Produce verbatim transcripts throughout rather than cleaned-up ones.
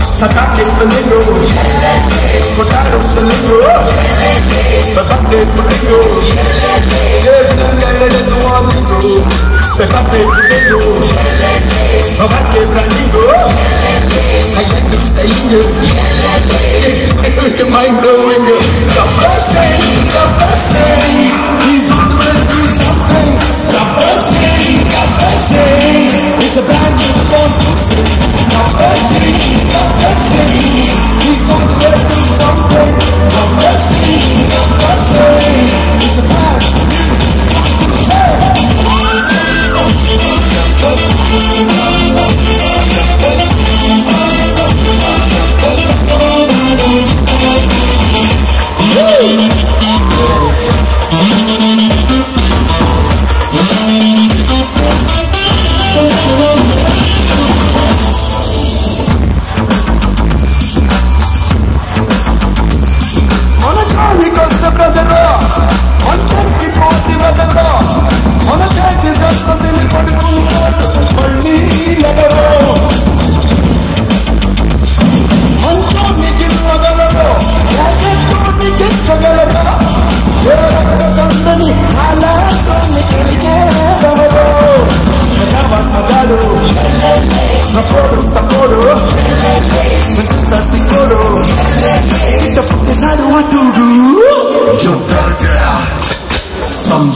Sacaques peligro, cortados peligro, pepates peligro, desde el nuevo, pepates peligro, abarque peligro, hay que estar indio, que mind blowing, the person, the person, he's always do something, the person, the person, it's a brand new person, the person.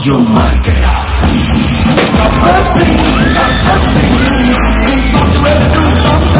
Yo man gaya the person the person is on the way to something